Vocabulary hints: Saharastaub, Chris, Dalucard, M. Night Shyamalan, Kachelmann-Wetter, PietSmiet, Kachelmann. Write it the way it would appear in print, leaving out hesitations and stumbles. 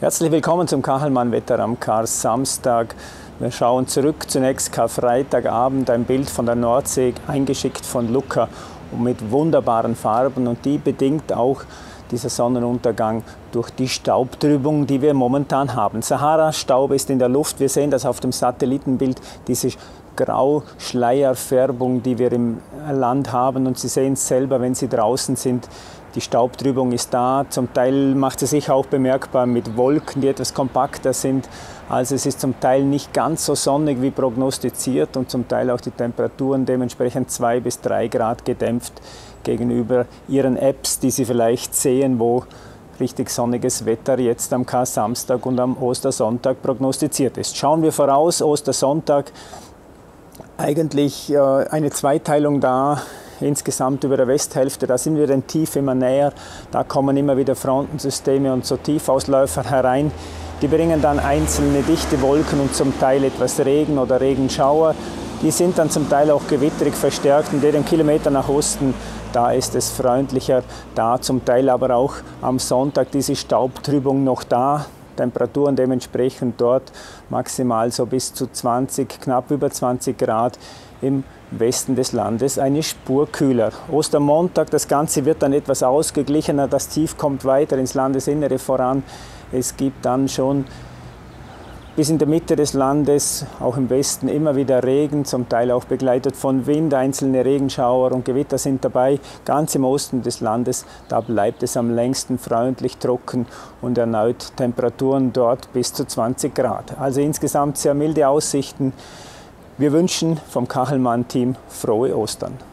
Herzlich willkommen zum Kachelmann-Wetter am Kar-Samstag. Wir schauen zurück, zunächst Karfreitagabend, ein Bild von der Nordsee, eingeschickt von Luca und mit wunderbaren Farben. Und die bedingt auch dieser Sonnenuntergang durch die Staubtrübung, die wir momentan haben. Sahara-Staub ist in der Luft. Wir sehen das auf dem Satellitenbild, diese Grauschleierfärbung, die wir im Land haben. Und Sie sehen es selber, wenn Sie draußen sind. Die Staubtrübung ist da, zum Teil macht sie sich auch bemerkbar mit Wolken, die etwas kompakter sind. Also es ist zum Teil nicht ganz so sonnig wie prognostiziert und zum Teil auch die Temperaturen dementsprechend 2 bis 3 Grad gedämpft gegenüber Ihren Apps, die Sie vielleicht sehen, wo richtig sonniges Wetter jetzt am Kar-Samstag und am Ostersonntag prognostiziert ist. Schauen wir voraus, Ostersonntag, eigentlich eine Zweiteilung da. Insgesamt über der Westhälfte, da sind wir den Tief immer näher, da kommen immer wieder Frontensysteme und so Tiefausläufer herein. Die bringen dann einzelne dichte Wolken und zum Teil etwas Regen oder Regenschauer. Die sind dann zum Teil auch gewitterig verstärkt und den Kilometer nach Osten, da ist es freundlicher, da zum Teil aber auch am Sonntag diese Staubtrübung noch da. Temperaturen dementsprechend dort maximal so bis zu knapp über 20 Grad im Westen des Landes, eine Spur kühler. Ostermontag, das Ganze wird dann etwas ausgeglichener, das Tief kommt weiter ins Landesinnere voran. Es gibt dann schon bis in der Mitte des Landes, auch im Westen, immer wieder Regen, zum Teil auch begleitet von Wind. Einzelne Regenschauer und Gewitter sind dabei. Ganz im Osten des Landes, da bleibt es am längsten freundlich trocken und erneut Temperaturen dort bis zu 20 Grad. Also insgesamt sehr milde Aussichten. Wir wünschen vom Kachelmann-Team frohe Ostern.